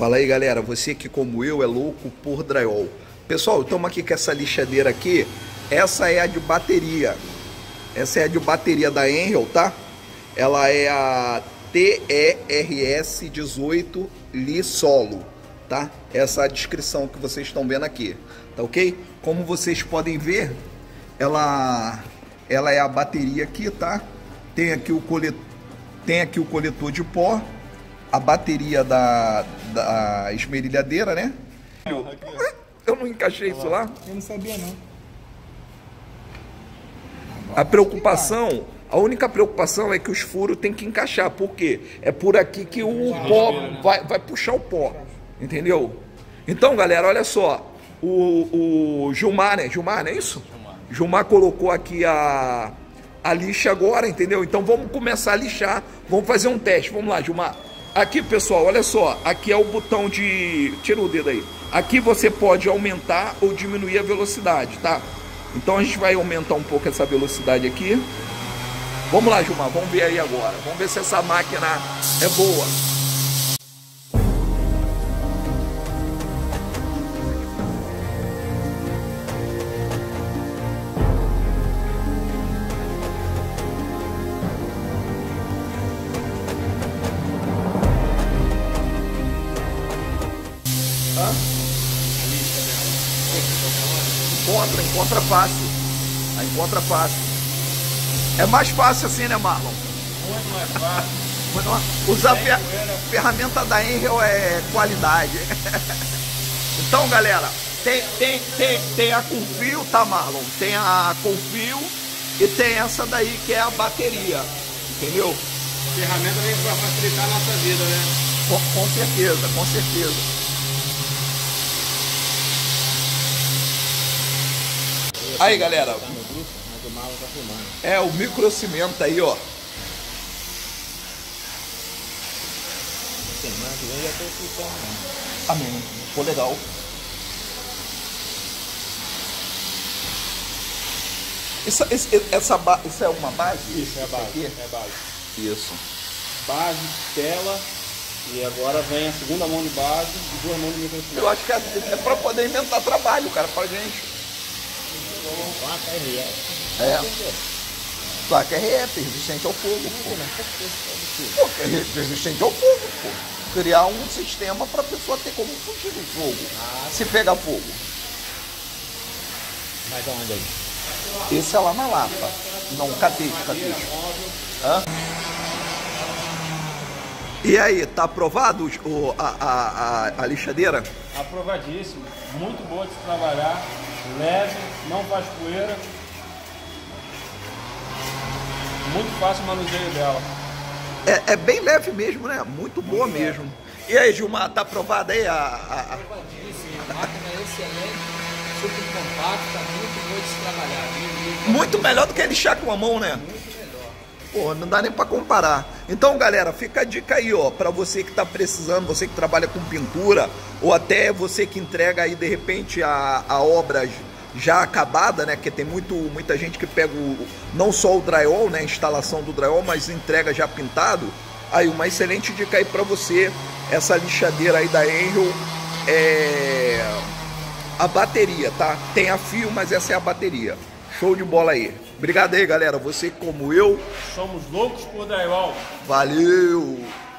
Fala aí, galera, você que como eu é louco por drywall. Pessoal, estamos aqui com essa lixadeira aqui. Essa é a de bateria. Essa é a de bateria da Einhell, tá? Ela é a TE-RS 18 Li Solo, tá? Essa é a descrição que vocês estão vendo aqui, tá ok? Como vocês podem ver, ela é a bateria aqui, tá? Tem aqui o coletor de pó, a bateria da esmerilhadeira, né? Eu não encaixei isso lá. Eu não sabia, não. A preocupação, a única preocupação é que os furos tem que encaixar, porque é por aqui que o pó vai puxar o pó, entendeu? Então, galera, olha só, o Gilmar, né? Gilmar, não é isso? Gilmar colocou aqui a lixa agora, entendeu? Então vamos começar a lixar, vamos fazer um teste, vamos lá, Gilmar. Aqui, pessoal, olha só, aqui é o botão de... Tira o dedo aí. Aqui você pode aumentar ou diminuir a velocidade, tá? Então a gente vai aumentar um pouco essa velocidade aqui. Vamos lá, Gilmar, vamos ver aí agora. Vamos ver se essa máquina é boa. Encontra fácil. A encontra fácil. É mais fácil assim, né, Marlon? Muito mais fácil. Usar ferramenta da Einhell é qualidade. Então, galera, tem a com fio, tá, Marlon? Tem a com fio e tem essa daí que é a bateria. Entendeu? A ferramenta vem para facilitar a nossa vida, né? Com certeza, com certeza. Aí, galera, é o microcimento aí, ó. Amém, ficou legal. Isso é uma base? Isso, é a base, aqui? É a base. Isso. Base, tela. E agora vem a segunda mão de base e duas mãos de microcimento. Eu acho que é pra poder inventar trabalho, cara, pra gente. Placa RF. É. Placa RF, resistente ao fogo, pô. Resistente ao fogo, pô. Criar um sistema pra pessoa ter como fugir do fogo. Se pega fogo. Mas aonde aí? Esse é lá na Lapa. Não, catejo. Hã? E aí, tá aprovado a lixadeira? Aprovadíssimo. Muito boa de se trabalhar. Leve, não faz poeira. Muito fácil o manuseio dela. É bem leve mesmo, né? Muito boa mesmo. E aí, Gilmar, tá aprovada aí a... Aprovadíssimo, a máquina é excelente. Super compacta, muito boa de se trabalhar. Muito melhor do que lixar com a mão, né? Muito melhor. Pô, não dá nem pra comparar. Então, galera, fica a dica aí, ó, pra você que tá precisando, você que trabalha com pintura, ou até você que entrega aí, de repente, a obra já acabada, né, porque tem muita gente que pega não só o drywall, né, a instalação do drywall, mas entrega já pintado. Aí, uma excelente dica aí pra você, essa lixadeira aí da Einhell, é a bateria, tá? Tem a fio, mas essa é a bateria. Show de bola aí. Obrigado aí, galera. Você como eu. Somos loucos por drywall. Valeu!